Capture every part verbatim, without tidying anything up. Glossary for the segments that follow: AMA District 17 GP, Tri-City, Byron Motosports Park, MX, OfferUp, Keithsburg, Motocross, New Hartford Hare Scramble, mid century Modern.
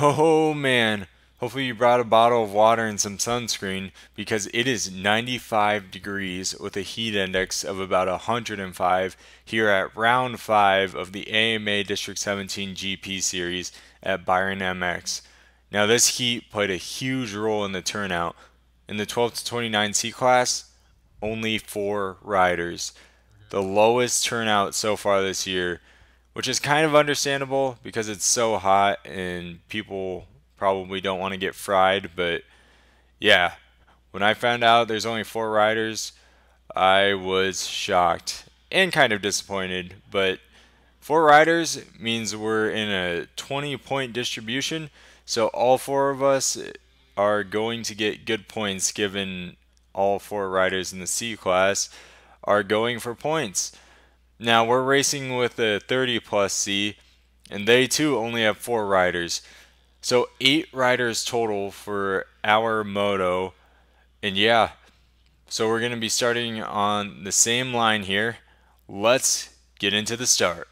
Oh man, hopefully you brought a bottle of water and some sunscreen, because it is ninety-five degrees with a heat index of about one hundred five here at round five of the A M A District seventeen G P series at Byron M X. Now this heat played a huge role in the turnout. In the twelve to twenty-nine C class, only four riders. The lowest turnout so far this year, which is kind of understandable because it's so hot and people probably don't want to get fried. But yeah, when I found out there's only four riders, I was shocked and kind of disappointed. But four riders means we're in a twenty point distribution, so all four of us are going to get good points, given all four riders in the C class are going for points. Now we're racing with a thirty plus C, and they too only have four riders. So eight riders total for our moto. And yeah, so we're gonna be starting on the same line here. Let's get into the start.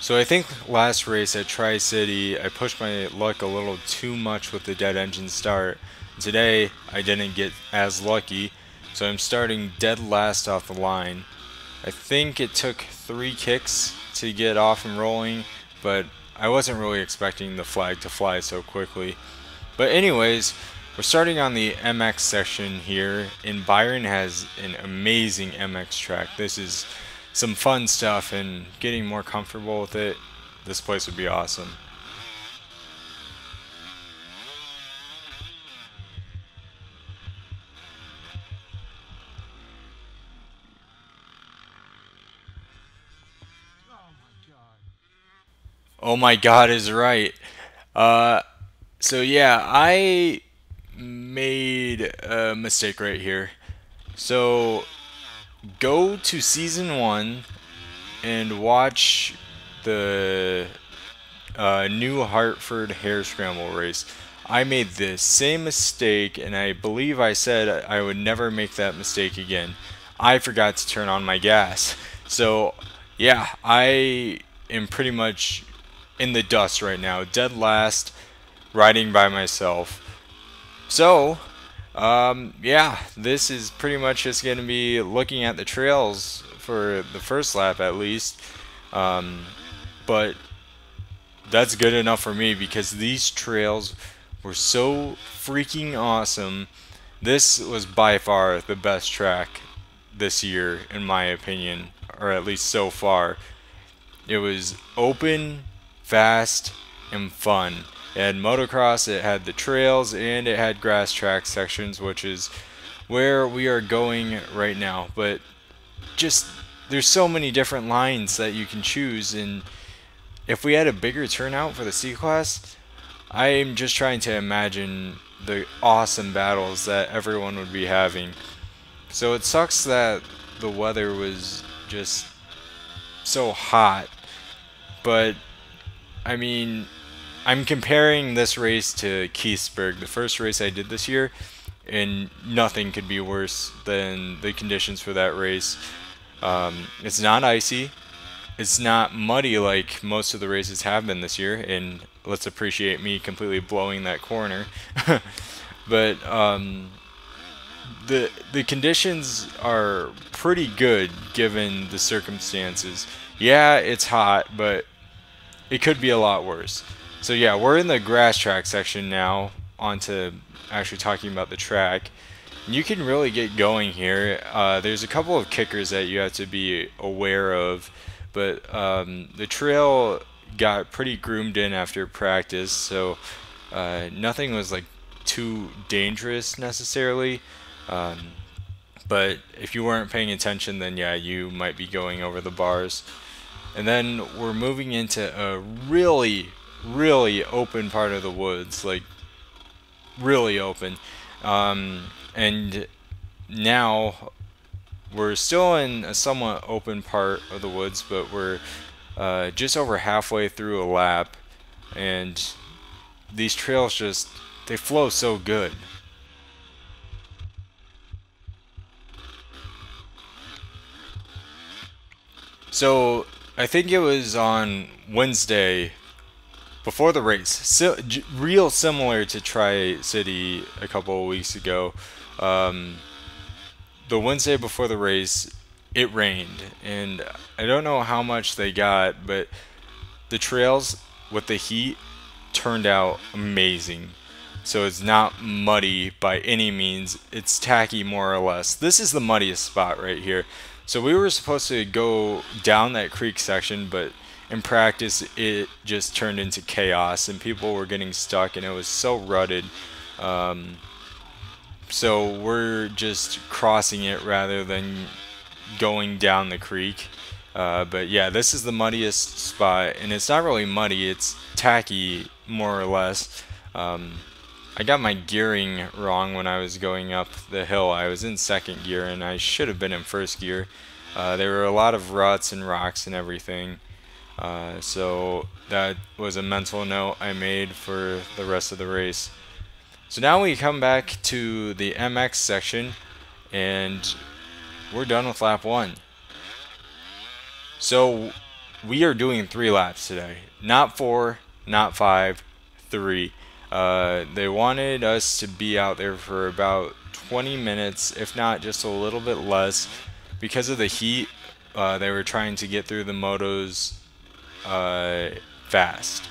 So I think last race at Tri-City, I pushed my luck a little too much with the dead engine start. Today, I didn't get as lucky, so I'm starting dead last off the line. I think it took three kicks to get off and rolling, but I wasn't really expecting the flag to fly so quickly. But anyways, we're starting on the M X section here, and Byron has an amazing M X track. This is some fun stuff, and getting more comfortable with it, this place would be awesome. Oh my god. Oh my god is right. Uh, so yeah, I made a mistake right here. So go to season one and watch the uh, New Hartford Hare Scramble race. I made the same mistake, and I believe I said I would never make that mistake again. I forgot to turn on my gas. So yeah, I am pretty much in the dust right now, dead last, riding by myself. So Um, yeah, this is pretty much just going to be looking at the trails for the first lap at least, um, but that's good enough for me because these trails were so freaking awesome. This was by far the best track this year, in my opinion, or at least so far. It was open, fast, and fun. It had motocross, it had the trails, and it had grass track sections, which is where we are going right now. But just, there's so many different lines that you can choose, and if we had a bigger turnout for the C-Class, I'm just trying to imagine the awesome battles that everyone would be having. So it sucks that the weather was just so hot, but I mean, I'm comparing this race to Keithsburg, the first race I did this year, and nothing could be worse than the conditions for that race. Um, it's not icy, it's not muddy like most of the races have been this year, and let's appreciate me completely blowing that corner. But um, the, the conditions are pretty good given the circumstances. Yeah, it's hot, but it could be a lot worse. So yeah, we're in the grass track section now, on to actually talking about the track. You can really get going here. Uh, there's a couple of kickers that you have to be aware of, but um, the trail got pretty groomed in after practice, so uh, nothing was like too dangerous necessarily. Um, but if you weren't paying attention, then yeah, you might be going over the bars. And then we're moving into a really really open part of the woods, like really open, um, and now we're still in a somewhat open part of the woods, but we're uh, just over halfway through a lap, and these trails just, they flow so good. So I think it was on Wednesday before the race, so, real similar to Tri-City a couple of weeks ago. Um, the Wednesday before the race, it rained, and I don't know how much they got, but the trails with the heat turned out amazing. So it's not muddy by any means. It's tacky more or less. This is the muddiest spot right here. So we were supposed to go down that creek section, but in practice it just turned into chaos and people were getting stuck and it was so rutted. Um, so we're just crossing it rather than going down the creek. Uh, but yeah, this is the muddiest spot, and it's not really muddy, it's tacky more or less. Um, I got my gearing wrong when I was going up the hill. I was in second gear and I should have been in first gear. Uh, there were a lot of ruts and rocks and everything. Uh, so that was a mental note I made for the rest of the race. So now we come back to the M X section and we're done with lap one. So we are doing three laps today. Not four, not five, three. Uh, they wanted us to be out there for about twenty minutes, if not just a little bit less. Because of the heat, uh, they were trying to get through the motos uh, fast.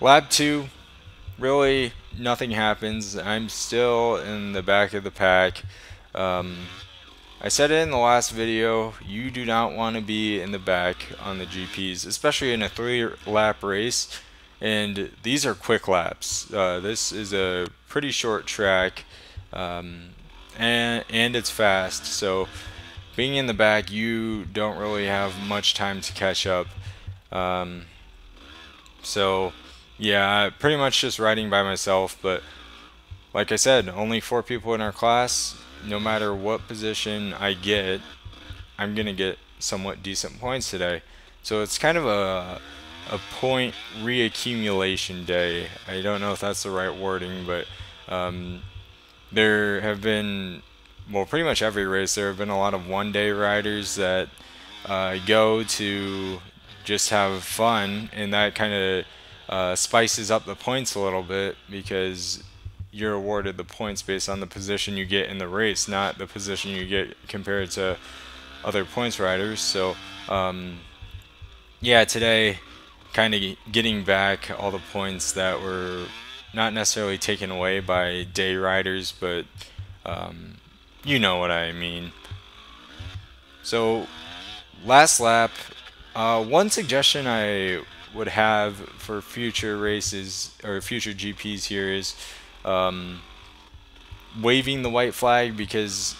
Lap two, really nothing happens. I'm still in the back of the pack. Um, I said it in the last video, you do not want to be in the back on the G Ps, especially in a three lap race. And these are quick laps. Uh, this is a pretty short track, um, and, and it's fast. So being in the back, you don't really have much time to catch up. Um, so... Yeah, pretty much just riding by myself, but like I said, only four people in our class. No matter what position I get, I'm going to get somewhat decent points today. So it's kind of a, a point reaccumulation day. I don't know if that's the right wording, but um, there have been, well, pretty much every race, there have been a lot of one-day riders that uh, go to just have fun, and that kind of Uh, spices up the points a little bit, because you're awarded the points based on the position you get in the race, not the position you get compared to other points riders. So um, yeah, today kind of getting back all the points that were not necessarily taken away by day riders, but um, you know what I mean. So last lap, uh, one suggestion I would have for future races or future G Ps here is um, waving the white flag, because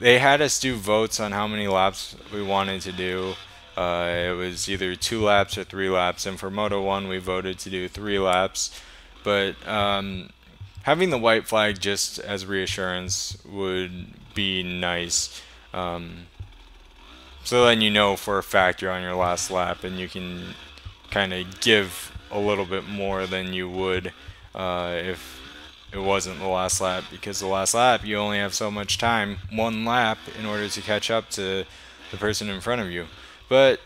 they had us do votes on how many laps we wanted to do. Uh, it was either two laps or three laps, and for Moto one we voted to do three laps. But um, having the white flag just as reassurance would be nice. Um, so then you know for a fact you're on your last lap and you can kind of give a little bit more than you would uh, if it wasn't the last lap, because the last lap you only have so much time, one lap, in order to catch up to the person in front of you. But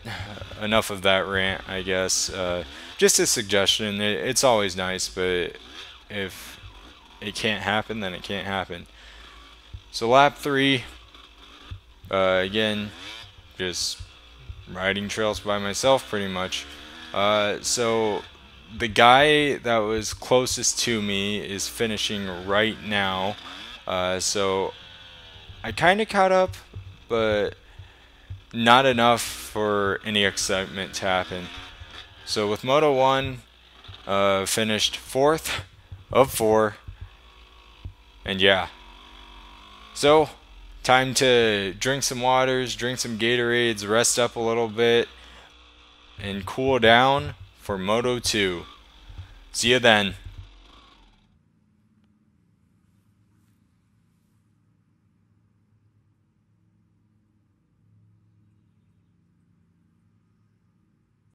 enough of that rant, I guess. Uh, just a suggestion. It, it's always nice, but if it can't happen, then it can't happen. So lap three, uh, again, just riding trails by myself pretty much. Uh, so the guy that was closest to me is finishing right now, uh, so I kind of caught up, but not enough for any excitement to happen. So with Moto one, uh, finished fourth of four, and yeah, so time to drink some waters, drink some Gatorades, rest up a little bit, and cool down for Moto two. See you then.